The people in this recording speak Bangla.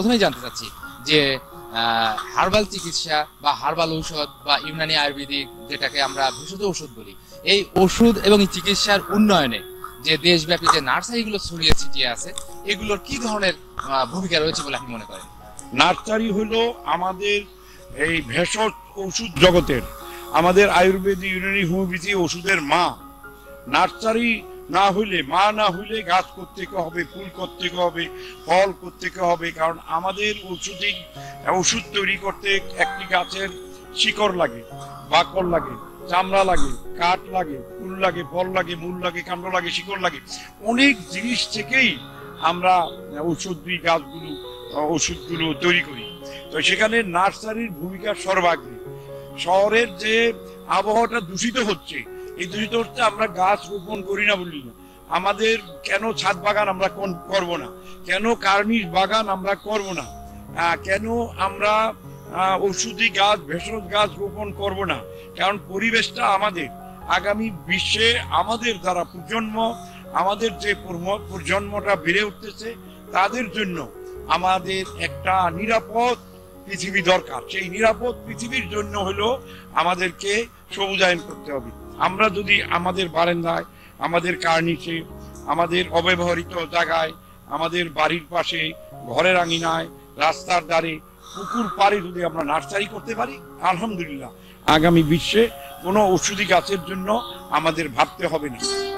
प्रथमेই জানতে চাচ্ছি যে হার্বাল চিকিৎসা বা হার্বাল ঔষধ বা ইউনানি আয়ুর্বেদিক যেটাকে আমরা ভেষজ ঔষধ বলি, এই ওষুধ এবং চিকিৎসার উন্নয়নে যে দেশব্যাপী যে নার্সারিগুলো ছড়িয়ে ছিটিয়ে আছে এগুলোর কি ধরনের ভূমিকা রয়েছে বলে আপনি মনে করেন? নার্সারি হলো আমাদের এই ভেষজ ওষুধ জগতের, আমাদের আয়ুর্বেদ ইউনানি হোমিওপ্যাথি ওষুধের মা। নার্সারি না হইলে, মা না হইলে গাছ করতেকে হবে, ফুল করতেকে হবে, ফল করতেকে হবে, কারণ আমাদের ওষুধ তৈরি করতে একটি গাছের শিকড় লাগে, বাকল লাগে, চামড়া লাগে, কাঠ লাগে, ফুল লাগে, ফল লাগে, মূল লাগে, কাণ্ড লাগে, শিকড় লাগে, অনেক জিনিস থেকেই আমরা ঔষধি গাছগুলো ওষুধগুলো তৈরি করি। তো সেখানে নার্সারির ভূমিকা সর্বাগ্রে। শহরের যে আবহাওয়াটা দূষিত হচ্ছে, এই দূষিত হচ্ছে আমরা গাছ রোপণ করি না বলি না। আমাদের কেন ছাদ বাগান আমরা করবো না, কেন কার্নিশ বাগান আমরা করবো না, কেন আমরা ঔষধি গাছ ভেষজ গাছ রোপণ করবো না? কারণ পরিবেশটা আমাদের আগামী বিশ্বে আমাদের দ্বারা প্রজন্ম, আমাদের যে প্রজন্মটা বেড়ে উঠতেছে তাদের জন্য আমাদের একটা নিরাপদ পৃথিবী দরকার। সেই নিরাপদ পৃথিবীর জন্য হলো আমাদেরকে সবুজায়ন করতে হবে। আমরা যদি আমাদের বারান্দায়, আমাদের কার্নিশে, আমাদের অব্যবহৃত জায়গায়, আমাদের বাড়ির পাশে, ঘরের আঙিনায়, রাস্তার ধারে, পুকুর পাড়ে যদি আমরা নার্সারি করতে পারি, আলহামদুলিল্লাহ আগামী বিশ্বে কোনো ঔষধি গাছের জন্য আমাদের ভাবতে হবে না।